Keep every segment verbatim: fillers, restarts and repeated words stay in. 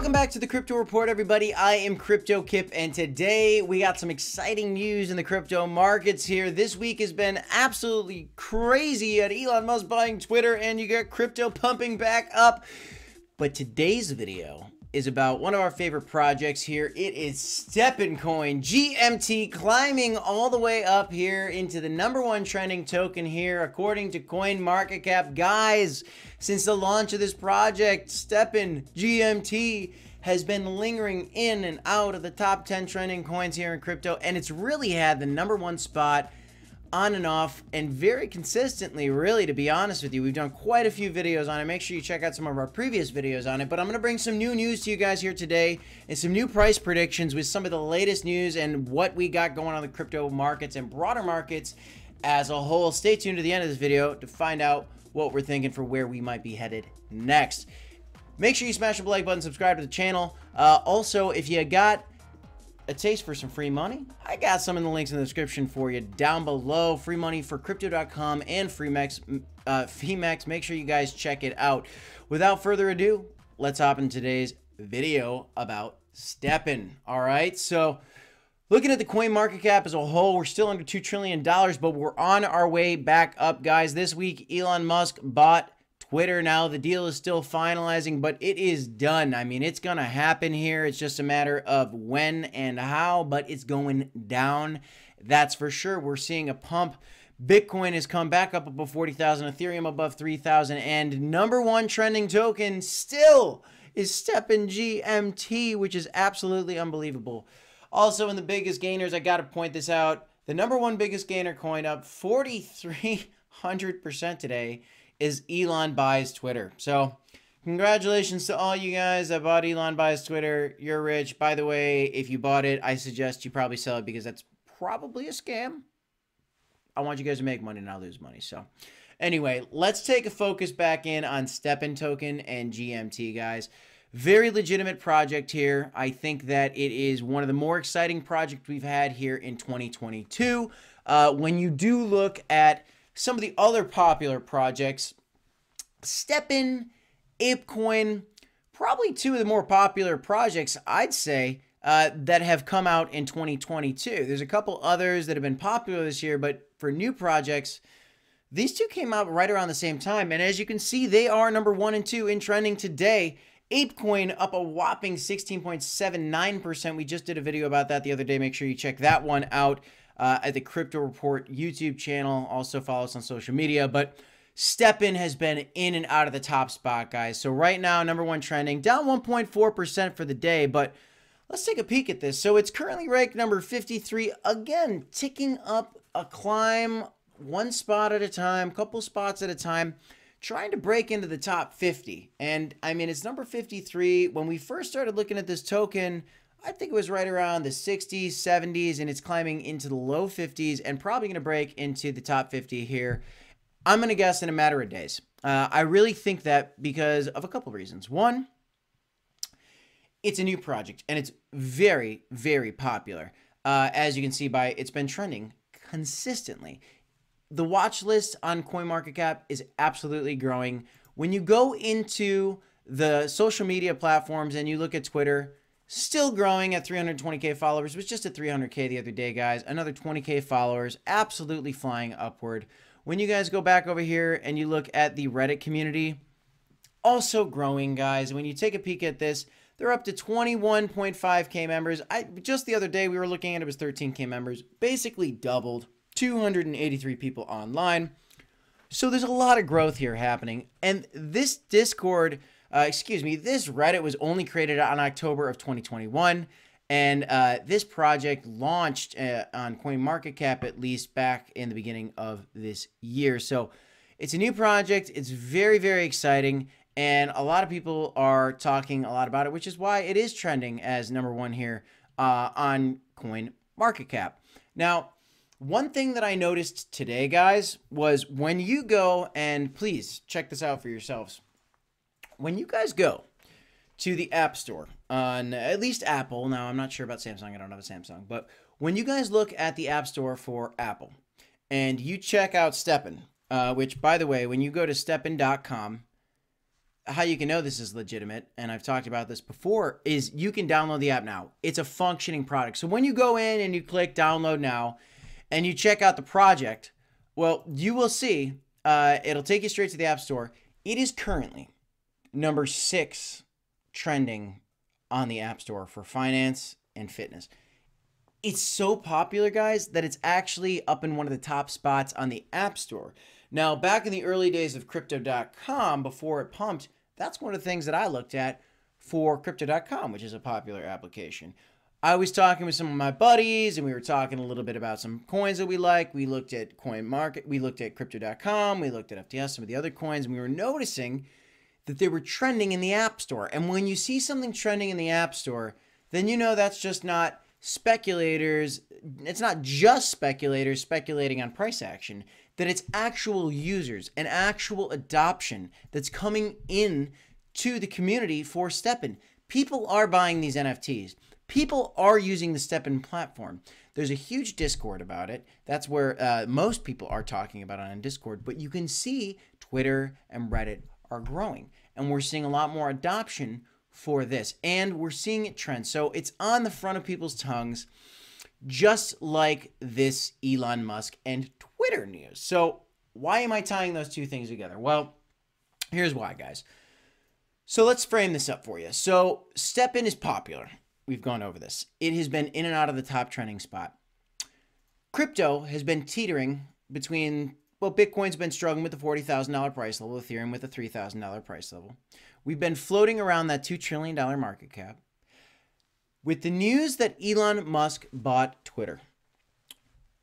Welcome back to the Crypto Report, everybody. I am Crypto Kip, and today we got some exciting news in the crypto markets here. This week has been absolutely crazy at Elon Musk buying Twitter, and you got crypto pumping back up. But today's video is about one of our favorite projects here. It is STEPN coin, G M T, climbing all the way up here into the number one trending token here, according to CoinMarketCap. Guys, since the launch of this project, STEPN G M T has been lingering in and out of the top ten trending coins here in crypto, and it's really had the number one spot on and off, and very consistently, really, to be honest with you. We've done quite a few videos on it. Make sure you check out some of our previous videos on it, but I'm going to bring some new news to you guys here today and some new price predictions with some of the latest news and what we got going on in the crypto markets and broader markets as a whole. Stay tuned to the end of this video to find out what we're thinking for where we might be headed next. Make sure you smash the like button, subscribe to the channel. Uh, also, if you got a taste for some free money, I got some in the links in the description for you down below. Free money for Crypto dot com and Phemex, uh, Phemex. Make sure you guys check it out. Without further ado, let's hop in today's video about STEPN. All right, so looking at the coin market cap as a whole, we're still under two trillion dollars, but we're on our way back up, guys. This week, Elon Musk bought Twitter. Now the deal is still finalizing, but it is done. I mean, it's gonna happen here. It's just a matter of when and how, but it's going down, that's for sure. We're seeing a pump. Bitcoin has come back up above forty thousand, Ethereum above three thousand, and number one trending token still is STEPN G M T, which is absolutely unbelievable. Also, in the biggest gainers, I gotta point this out, the number one biggest gainer coin up forty-three hundred percent today is Elon buys Twitter. So congratulations to all you guys that bought Elon buys Twitter. You're rich. By the way, if you bought it, I suggest you probably sell it because that's probably a scam. I want you guys to make money and not lose money. So anyway, let's take a focus back in on STEPN token and G M T, guys. Very legitimate project here. I think that it is one of the more exciting projects we've had here in twenty twenty-two. Uh, when you do look at some of the other popular projects, STEPN, Apecoin, probably two of the more popular projects, I'd say, uh, that have come out in twenty twenty-two. There's a couple others that have been popular this year, but for new projects, these two came out right around the same time. And as you can see, they are number one and two in trending today. Apecoin up a whopping sixteen point seven nine percent. We just did a video about that the other day. Make sure you check that one out. Uh, at the Crypto Report YouTube channel. Also follow us on social media. But STEPN has been in and out of the top spot, guys. So right now, number one trending, down one point four percent for the day. But let's take a peek at this. So it's currently ranked number fifty-three. Again, ticking up a climb, one spot at a time, couple spots at a time, trying to break into the top fifty. And I mean, it's number fifty-three. When we first started looking at this token, I think it was right around the sixties, seventies, and it's climbing into the low fifties and probably going to break into the top fifty here. I'm going to guess in a matter of days. Uh, I really think that because of a couple reasons. One, it's a new project and it's very, very popular. Uh, as you can see by, it's been trending consistently. The watch list on CoinMarketCap is absolutely growing. When you go into the social media platforms and you look at Twitter, still growing at three hundred twenty K followers. It was just at three hundred K the other day, guys. Another twenty K followers, absolutely flying upward. When you guys go back over here and you look at the Reddit community, also growing, guys. When you take a peek at this, they're up to twenty-one point five K members. I just the other day we were looking at it was thirteen K members, basically doubled, two hundred eighty-three people online. So there's a lot of growth here happening. And this Discord, Uh, excuse me, this Reddit was only created on October of twenty twenty-one, and uh, this project launched uh, on CoinMarketCap at least back in the beginning of this year. So it's a new project. It's very, very exciting, and a lot of people are talking a lot about it, which is why it is trending as number one here uh, on CoinMarketCap. Now, one thing that I noticed today, guys, was when you go, and please check this out for yourselves. When you guys go to the App Store, on at least Apple, now I'm not sure about Samsung, I don't have a Samsung, but when you guys look at the App Store for Apple and you check out STEPN, uh, which by the way, when you go to STEPN dot com, how you can know this is legitimate, and I've talked about this before, is you can download the app now. It's a functioning product. So when you go in and you click download now and you check out the project, well, you will see, uh, it'll take you straight to the App Store. It is currently number six trending on the App Store for finance and fitness. It's so popular, guys, that it's actually up in one of the top spots on the App Store. Now, back in the early days of Crypto dot com, before it pumped, that's one of the things that I looked at for Crypto dot com, which is a popular application. I was talking with some of my buddies, and we were talking a little bit about some coins that we like. We looked at CoinMarket, we looked at Crypto dot com, we looked at F T S, some of the other coins, and we were noticing that they were trending in the App Store. And when you see something trending in the App Store, then you know that's just not speculators. It's not just speculators speculating on price action, that it's actual users and actual adoption that's coming in to the community for STEPN. People are buying these N F Ts. People are using the STEPN platform. There's a huge Discord about it. That's where uh, most people are talking about it on Discord, but you can see Twitter and Reddit are growing, and we're seeing a lot more adoption for this, and we're seeing it trend. So it's on the front of people's tongues, just like this Elon Musk and Twitter news. So why am I tying those two things together? Well, here's why, guys. So let's frame this up for you. So STEPN is popular. We've gone over this. It has been in and out of the top trending spot. Crypto has been teetering between, well, Bitcoin's been struggling with the forty thousand dollar price level, Ethereum with the three thousand dollar price level. We've been floating around that two trillion dollar market cap. With the news that Elon Musk bought Twitter,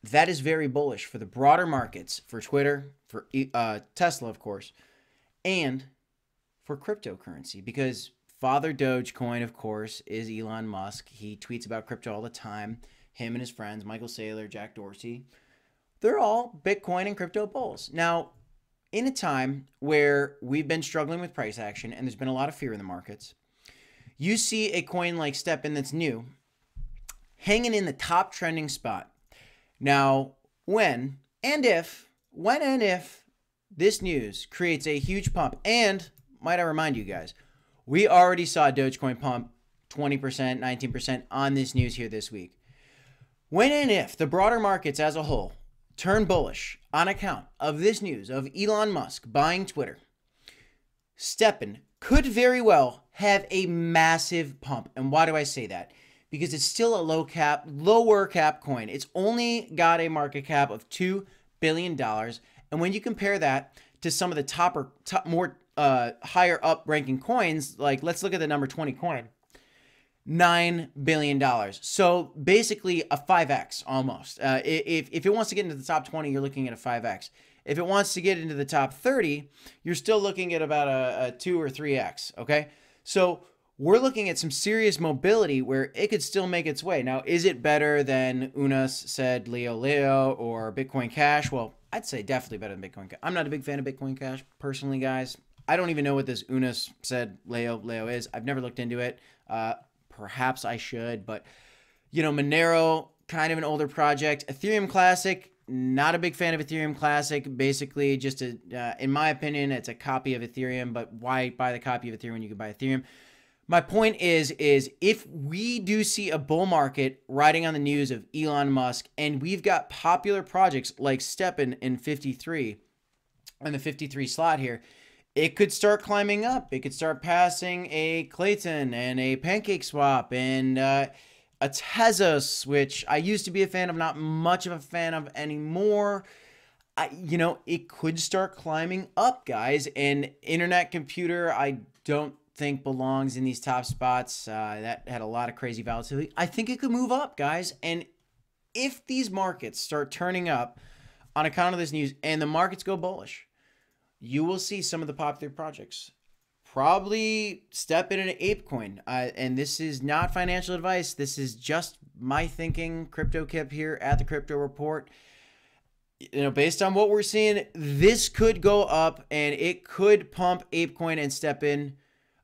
that is very bullish for the broader markets, for Twitter, for uh, Tesla, of course, and for cryptocurrency, because Father Dogecoin, of course, is Elon Musk. He tweets about crypto all the time. Him and his friends, Michael Saylor, Jack Dorsey, they're all Bitcoin and crypto bulls. Now, in a time where we've been struggling with price action and there's been a lot of fear in the markets, you see a coin like STEPN that's new hanging in the top trending spot. Now, when and if, when and if this news creates a huge pump, and might I remind you guys, we already saw Dogecoin pump twenty percent, nineteen percent on this news here this week. When and if the broader markets as a whole turn bullish on account of this news of Elon Musk buying Twitter, STEPN could very well have a massive pump. And why do I say that? Because it's still a low cap, lower cap coin. It's only got a market cap of two billion dollars. And when you compare that to some of the top or top, more Uh, higher up ranking coins, like let's look at the number twenty coin, nine billion dollars. So basically a five X almost. Uh, if, if it wants to get into the top twenty, you're looking at a five X. If it wants to get into the top thirty, you're still looking at about a, a two or three X, okay? So we're looking at some serious mobility where it could still make its way. Now, is it better than U N U S SED leo leo or Bitcoin Cash? Well, I'd say definitely better than Bitcoin Cash. I'm not a big fan of Bitcoin Cash personally, guys. I don't even know what this U N U S SED leo leo is. I've never looked into it. Uh, perhaps I should, but you know, Monero, kind of an older project. Ethereum Classic, not a big fan of Ethereum Classic. Basically, just a, uh, in my opinion, it's a copy of Ethereum. But why buy the copy of Ethereum when you can buy Ethereum? My point is, is if we do see a bull market riding on the news of Elon Musk, and we've got popular projects like STEPN in fifty-three, and the fifty-three slot here, it could start climbing up. It could start passing a Klaytn and a Pancake Swap and uh, a Tezos, which I used to be a fan of, not much of a fan of anymore. I, you know, it could start climbing up, guys. And Internet Computer, I don't think belongs in these top spots. Uh, that had a lot of crazy volatility. I think it could move up, guys. And if these markets start turning up on account of this news and the markets go bullish, you will see some of the popular projects probably step in an Apecoin. Uh, and this is not financial advice. This is just my thinking. Crypto Kip here at the Crypto Report. You know, based on what we're seeing, this could go up and it could pump Apecoin and STEPN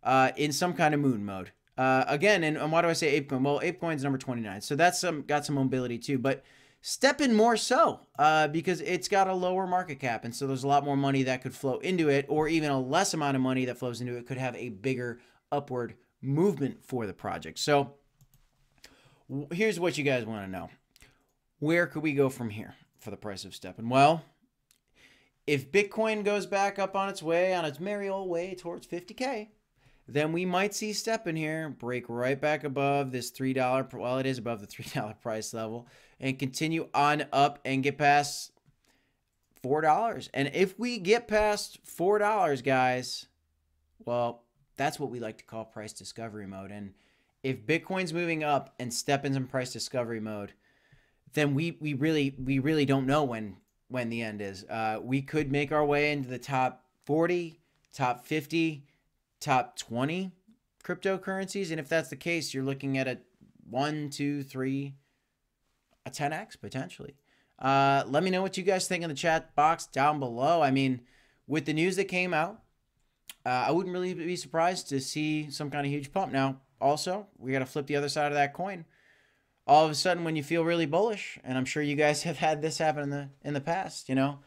uh, in some kind of moon mode. Uh, again, and, and why do I say Apecoin? Well, Apecoin's number twenty-nine. So that's some, got some mobility too. But STEPN more so, uh, because it's got a lower market cap, and so there's a lot more money that could flow into it, or even a less amount of money that flows into it could have a bigger upward movement for the project. So here's what you guys want to know. Where could we go from here for the price of STEPN? Well, if Bitcoin goes back up on its way, on its merry old way towards fifty K, then we might see STEPN here break right back above this three dollar, well, it is above the three dollar price level, and continue on up and get past four dollars. And if we get past four dollars, guys, well, that's what we like to call price discovery mode. And if Bitcoin's moving up and STEPN's in price discovery mode, then we, we really we really don't know when when the end is. Uh, we could make our way into the top forty, top fifty, top twenty cryptocurrencies. And if that's the case, you're looking at a one, two, three, a ten X potentially. Uh, let me know what you guys think in the chat box down below. I mean, with the news that came out, uh, I wouldn't really be surprised to see some kind of huge pump. Now, also, we got to flip the other side of that coin. All of a sudden, when you feel really bullish, and I'm sure you guys have had this happen in the in the past, you know,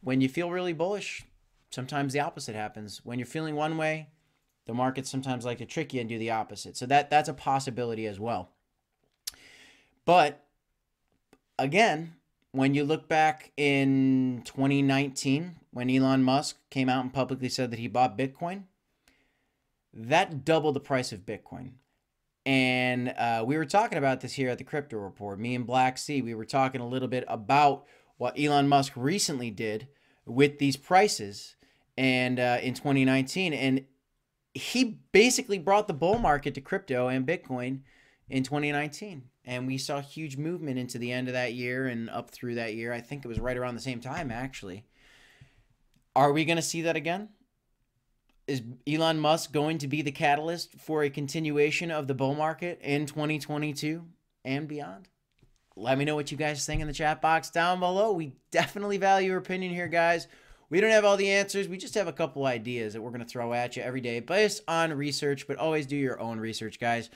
when you feel really bullish, sometimes the opposite happens. When you're feeling one way, the markets sometimes like to trick you and do the opposite. So that that's a possibility as well. But again, when you look back in twenty nineteen, when Elon Musk came out and publicly said that he bought Bitcoin, that doubled the price of Bitcoin. And uh, we were talking about this here at the Crypto Report. Me and Black Sea, we were talking a little bit about what Elon Musk recently did with these prices, and uh, in twenty nineteen. And he basically brought the bull market to crypto and Bitcoin in twenty nineteen. And we saw huge movement into the end of that year and up through that year. I think it was right around the same time, actually. Are we going to see that again? Is Elon Musk going to be the catalyst for a continuation of the bull market in twenty twenty-two and beyond? Let me know what you guys think in the chat box down below. We definitely value your opinion here, guys. We don't have all the answers. We just have a couple ideas that we're going to throw at you every day based on research, but always do your own research, guys.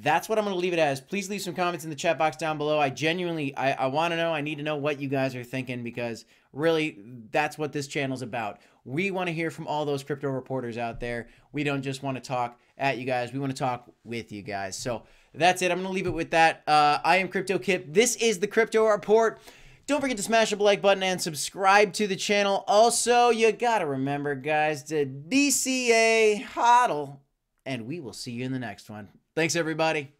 That's what I'm going to leave it as. Please leave some comments in the chat box down below. I genuinely, I, I want to know, I need to know what you guys are thinking, because really that's what this channel's about. We want to hear from all those crypto reporters out there. We don't just want to talk at you guys. We want to talk with you guys. So that's it. I'm going to leave it with that. Uh, I am Crypto Kip. This is the Crypto Report. Don't forget to smash the like button and subscribe to the channel. Also, you got to remember, guys, to D C A hodl, and we will see you in the next one. Thanks, everybody.